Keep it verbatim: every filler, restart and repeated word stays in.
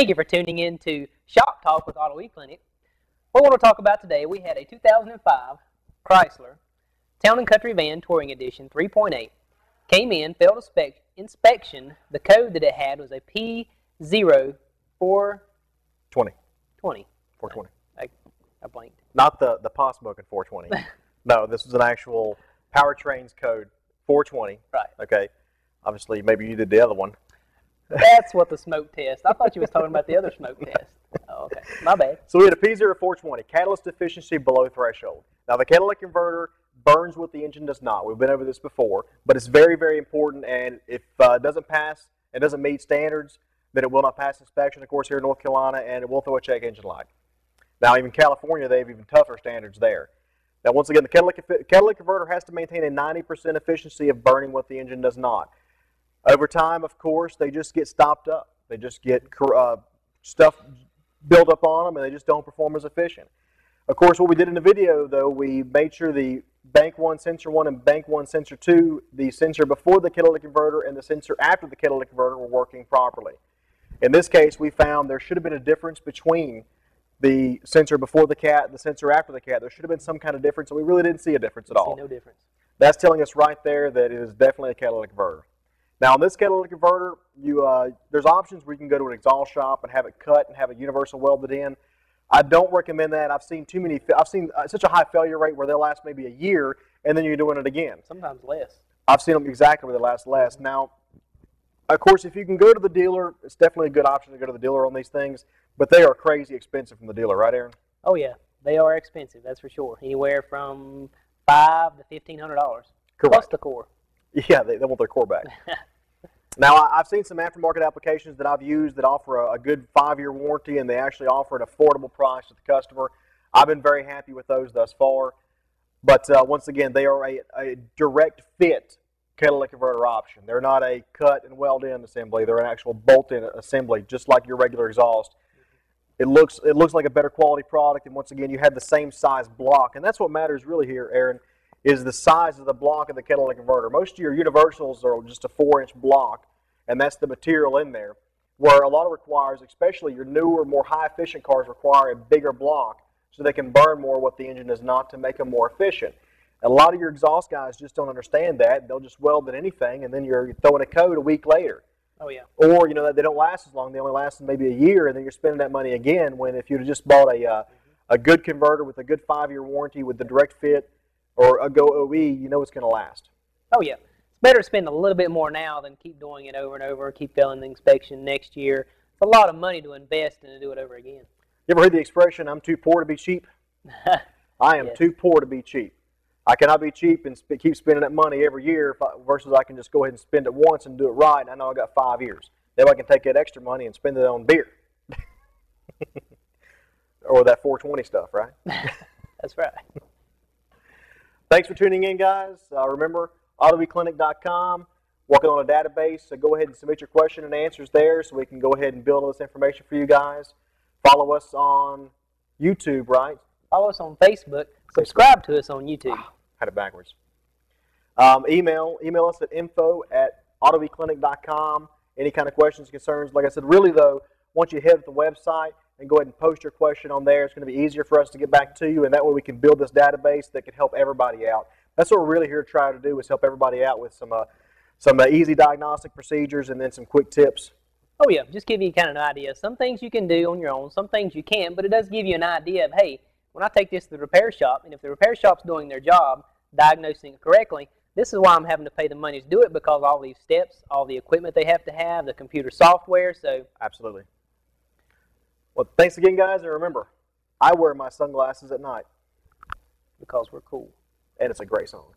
Thank you for tuning in to Shop Talk with Auto E Clinic. What we're going to talk about today, we had a two thousand five Chrysler Town and Country Van Touring Edition three point eight. Came in, failed inspection. The code that it had was a P zero four twenty. twenty. four twenty. I, I blanked. Not the, the P O S book in four twenty. No, this was an actual powertrains code four twenty. Right. Okay. Obviously, maybe you did the other one. That's what the smoke test. I thought you was talking about the other smoke test. Oh, okay, my bad. So we had a P zero four twenty, catalyst efficiency below threshold. Now the catalytic converter burns what the engine does not. We've been over this before, but it's very, very important. And if uh, it doesn't pass, it doesn't meet standards, then it will not pass inspection, of course, here in North Carolina, and it will throw a check engine light. Now even California, they have even tougher standards there. Now once again, the catalytic, catalytic converter has to maintain a ninety percent efficiency of burning what the engine does not. Over time, of course, they just get stopped up. They just get uh, stuff built up on them, and they just don't perform as efficient. Of course, what we did in the video, though, we made sure the bank one sensor one and bank one sensor two, the sensor before the catalytic converter and the sensor after the catalytic converter, were working properly. In this case, we found there should have been a difference between the sensor before the cat and the sensor after the cat. There should have been some kind of difference, and we really didn't see a difference at all. See no difference. That's telling us right there that it is definitely a catalytic converter. Now, on this catalytic converter, you, uh, there's options where you can go to an exhaust shop and have it cut and have it universal welded in. I don't recommend that. I've seen too many. I've seen uh, such a high failure rate where they'll last maybe a year, and then you're doing it again. Sometimes less. I've seen them exactly where they last less. Now, of course, if you can go to the dealer, it's definitely a good option to go to the dealer on these things, but they are crazy expensive from the dealer, right, Aaron? Oh, yeah. They are expensive, that's for sure. Anywhere from five hundred to fifteen hundred dollars. Correct. Plus the core. Yeah, they, they want their core back. Now, I, I've seen some aftermarket applications that I've used that offer a, a good five-year warranty, and they actually offer an affordable price to the customer. I've been very happy with those thus far. But uh, once again, they are a, a direct fit catalytic converter option. They're not a cut and weld in assembly. They're an actual bolt-in assembly, just like your regular exhaust. It looks, it looks like a better quality product, and once again, you have the same size block. And that's what matters really here, Aaron, is the size of the block of the catalytic converter. Most of your universals are just a four inch block, and that's the material in there, where a lot of requires, especially your newer, more high-efficient cars, require a bigger block so they can burn more what the engine does not to make them more efficient. A lot of your exhaust guys just don't understand that. They'll just weld at anything, and then you're throwing a code a week later. Oh, yeah. Or, you know, they don't last as long. They only last maybe a year, and then you're spending that money again, when if you'd just bought a, uh, a good converter with a good five-year warranty with the direct fit, or a go O E, you know it's going to last. Oh, yeah. It's better to spend a little bit more now than keep doing it over and over, keep failing the inspection next year. It's a lot of money to invest and to do it over again. You ever heard the expression, I'm too poor to be cheap? I am yes. too poor to be cheap. I cannot be cheap and sp keep spending that money every year if I, versus I can just go ahead and spend it once and do it right, and I know I've got five years. Then I can take that extra money and spend it on beer. Or that four twenty stuff, right? That's right. Thanks for tuning in, guys. Uh, remember, Auto E Clinic dot com, working on a database. So go ahead and submit your question and answers there so we can go ahead and build all this information for you guys. Follow us on YouTube, right? Follow us on Facebook. Subscribe to us on YouTube. Oh, had it backwards. Um, email, email us at info at Auto E Clinic dot com. Any kind of questions, concerns. Like I said, really, though, once you hit the website, and go ahead and post your question on there. It's going to be easier for us to get back to you, and that way we can build this database that can help everybody out. That's what we're really here to try to do, is help everybody out with some uh, some uh, easy diagnostic procedures and then some quick tips. Oh, yeah, just give you kind of an idea. Some things you can do on your own, some things you can't, but it does give you an idea of, hey, when I take this to the repair shop, and if the repair shop's doing their job, diagnosing it correctly, this is why I'm having to pay the money to do it, because all these steps, all the equipment they have to have, the computer software, so. Absolutely. Well, thanks again, guys, and remember, I wear my sunglasses at night. Because we're cool. And it's a great song.